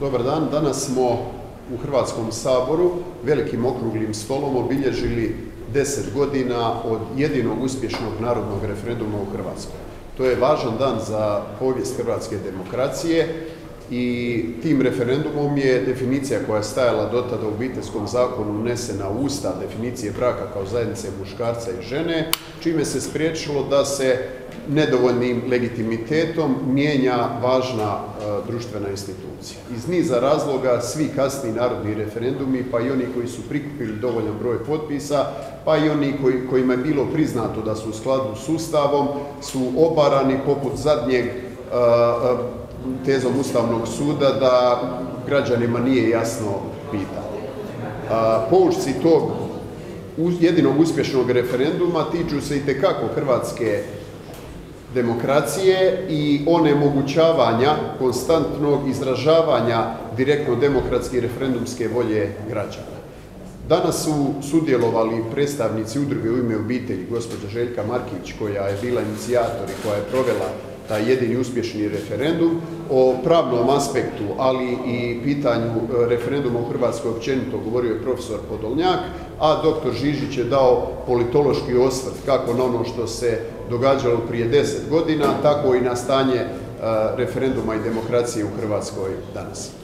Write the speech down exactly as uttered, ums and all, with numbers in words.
Dobar dan, danas smo u Hrvatskom saboru velikim okruglim stolom obilježili deset godina od jedinog uspješnog narodnog referenduma u Hrvatskoj. To je važan dan za povijest hrvatske demokracije i tim referendumom je definicija koja je stajala do tada u Obiteljskom zakonu unesena u Ustav, definicije braka kao zajednice muškarca i žene, čime se spriječilo da se nedovoljnim legitimitetom mijenja važna e, društvena institucija. Iz niza razloga svi kasni narodni referendumi, pa i oni koji su prikupili dovoljan broj potpisa, pa i oni koji, kojima je bilo priznato da su u skladu s Ustavom, su obarani poput zadnjeg e, tezom Ustavnog suda da građanima nije jasno pitanje. E, poučci tog jedinog uspješnog referenduma tiču se itekako hrvatske demokracije i onemogućavanja konstantnog izražavanja direktno demokratski referendumske volje građana. Danas su sudjelovali predstavnici udruge U ime obitelji, gospođa Željka Markić, koja je bila inicijator i koja je provela taj jedini uspješni referendum, o pravnom aspektu, ali i pitanju referenduma u Hrvatskoj općenito govorio je profesor Podolnjak, a doktor Žižić je dao politološki osvrt kako na ono što se događalo prije deset godina, tako i na stanje referenduma i demokracije u Hrvatskoj danas.